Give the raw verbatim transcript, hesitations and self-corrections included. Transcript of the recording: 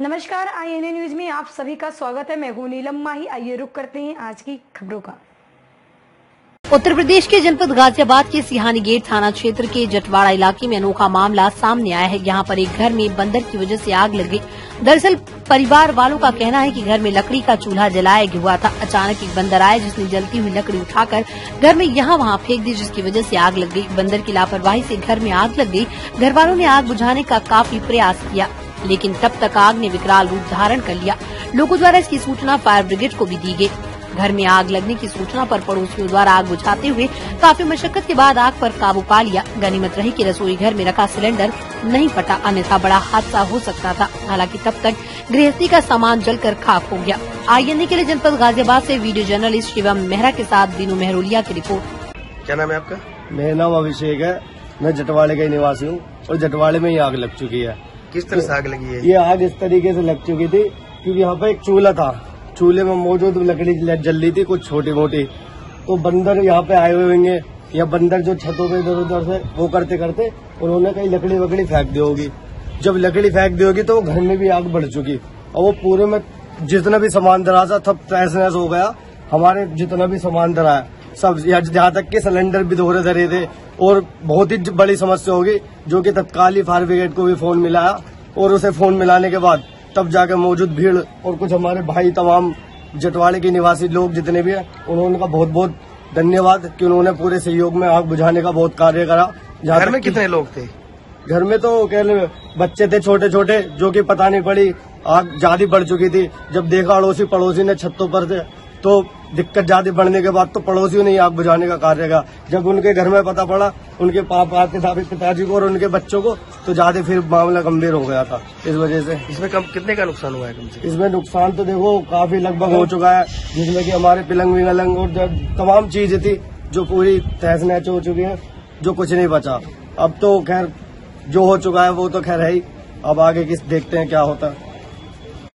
नमस्कार I N A news में आप सभी का स्वागत है। मैं हूँ नीलम माही। आइए रुक करते हैं आज की खबरों का। उत्तर प्रदेश के जनपद गाजियाबाद के सिहानी गेट थाना क्षेत्र के जटवाड़ा इलाके में अनोखा मामला सामने आया है। यहाँ पर एक घर में बंदर की वजह से आग लग गई। दरअसल परिवार वालों का कहना है कि घर में लकड़ी का चूल्हा जलाया हुआ था। अचानक एक बंदर आया जिसने जलती हुई लकड़ी उठाकर घर में यहाँ वहाँ फेंक दी, जिसकी वजह से आग लग गई। बंदर की लापरवाही से घर में आग लग गई। घर वालों ने आग बुझाने का काफी प्रयास किया, लेकिन तब तक आग ने विकराल रूप धारण कर लिया। लोगों द्वारा इसकी सूचना फायर ब्रिगेड को भी दी गई। घर में आग लगने की सूचना पर पड़ोसियों द्वारा आग बुझाते हुए काफी मशक्कत के बाद आग पर काबू पा लिया। गनीमत रही कि रसोई घर में रखा सिलेंडर नहीं फटा, अन्यथा बड़ा हादसा हो सकता था। हालांकि तब तक गृहस्थी का सामान जलकर खाक हो गया। आई एन ए के लिए जनपद गाजियाबाद से वीडियो जर्नलिस्ट शिवम मेहरा के साथ बीनू मेहरोलिया की रिपोर्ट। क्या नाम है आपका? मेरा नाम अभिषेक है। मैं जटवाड़े का निवासी हूँ और जटवाड़े में ही आग लग चुकी है। किस तरह से आग लगी है? ये आग इस तरीके से लग चुकी थी क्योंकि यहाँ पर एक चूल्हा था। चूल्हे में मौजूद लकड़ी जल रही थी, कुछ छोटी मोटी। तो बंदर यहाँ पे आए हुए होंगे या बंदर जो छतों पे इधर उधर से वो करते करते उन्होंने कहीं लकड़ी वकड़ी फेंक दी होगी। जब लकड़ी फेंक दी होगी तो घर में भी आग बढ़ चुकी और वो पूरे में जितना भी सामान धरा था सब तहस नहस हो गया। हमारे जितना भी सामान धरा सब, जहाँ तक के सिलेंडर भी दोहरे धरे थे। और बहुत ही बड़ी समस्या होगी जो कि तत्काल ही फायर ब्रिगेड को भी फोन मिलाया और उसे फोन मिलाने के बाद तब जाकर मौजूद भीड़ और कुछ हमारे भाई तमाम जटवाड़े के निवासी लोग जितने भी हैं उन्होंने का बहुत बहुत धन्यवाद कि उन्होंने पूरे सहयोग में आग बुझाने का बहुत कार्य करा। घर में कितने लोग थे? घर में तो कह लो बच्चे थे छोटे छोटे, जो कि पता नहीं पड़ी। आग ज्यादा बढ़ चुकी थी। जब देखा अड़ोसी पड़ोसी ने छतों पर थे तो दिक्कत ज्यादा बढ़ने के बाद तो पड़ोसियों ने आग बुझाने का कार्य किया। जब उनके घर में पता पड़ा उनके पापा के पिताजी को और उनके बच्चों को, तो ज्यादा फिर मामला गंभीर हो गया था। इस वजह से इसमें कम कितने का नुकसान हुआ है? कम से इसमें नुकसान तो देखो काफी लगभग हो चुका है, जिसमें कि हमारे पिलंग विंगलंग और तमाम चीजें थी जो पूरी तहस नहस हो चुकी है, जो कुछ नहीं बचा। अब तो खैर जो हो चुका है वो तो खैर है ही। अब आगे किस देखते हैं क्या होता है।